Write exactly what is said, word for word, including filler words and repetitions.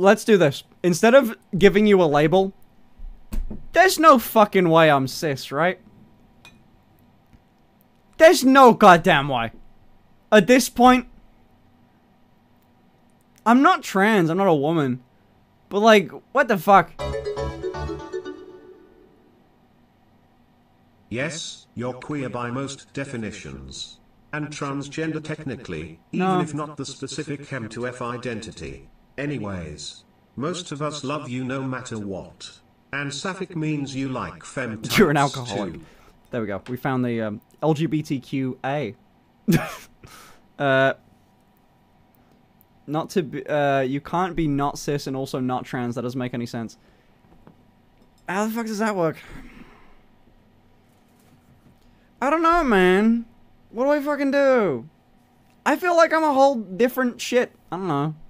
let's do this. Instead of giving you a label, there's no fucking way I'm cis, right? There's no goddamn way. At this point, I'm not trans, I'm not a woman. But like, what the fuck? Yes, you're queer by most definitions. And transgender technically, even no. if not the specific hem two F identity. Anyways, most of us love you no matter what. And sapphic means you like femme types. You're an alcoholic. Too. There we go. We found the um, L G B T Q A. uh, not to be, uh, you can't be not cis and also not trans. That doesn't make any sense. How the fuck does that work? I don't know, man. What do I fucking do? I feel like I'm a whole different shit. I don't know.